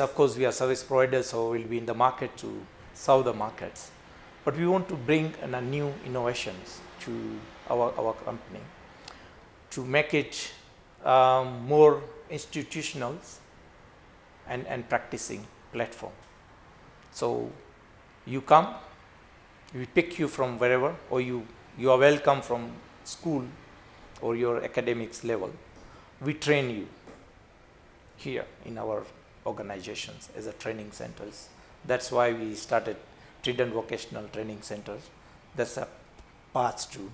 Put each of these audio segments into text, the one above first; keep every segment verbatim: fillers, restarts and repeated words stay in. Of course, we are service providers, so we'll be in the market to serve the markets. But we want to bring in a new innovations to our, our company to make it um, more institutional and, and practicing platform. So you come, we pick you from wherever, or you, you are welcome from school or your academics level. We train you here in our organizations as a training centers. That's why we started Trident Vocational Training Centers. That's a path to,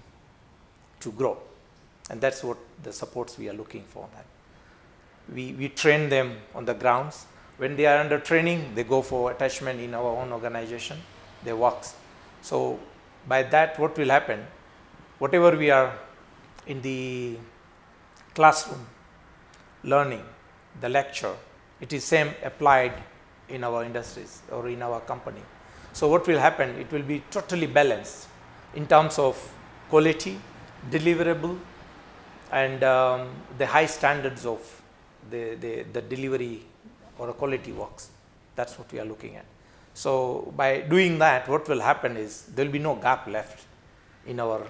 to grow. And that's what the supports we are looking for. That. We, we train them on the grounds. When they are under training, they go for attachment in our own organization. They work. So by that, what will happen? Whatever we are in the classroom learning, the lecture, it is same applied in our industries or in our company. So what will happen? It will be totally balanced in terms of quality, deliverable, and um, the high standards of the, the, the delivery or quality works. That's what we are looking at. So by doing that, what will happen is there will be no gap left in our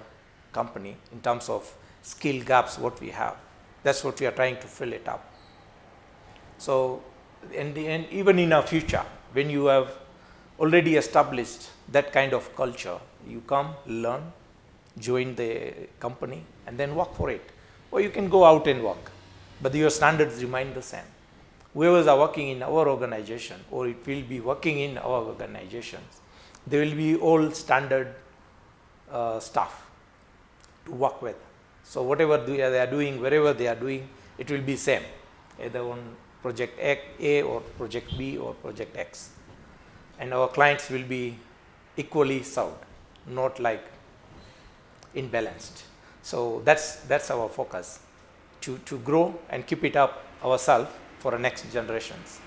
company in terms of skill gaps what we have. That's what we are trying to fill it up. So, and, and even in our future, when you have already established that kind of culture, you come, learn, join the company, and then work for it. Or you can go out and work, but your standards remain the same. Whoever are working in our organization, or it will be working in our organizations, they will be all standard uh, staff to work with. So whatever they are doing, wherever they are doing, it will be same, either on project A or project B or project X. And our clients will be equally served, not like imbalanced. So that's, that's our focus, to, to grow and keep it up ourselves for the next generations.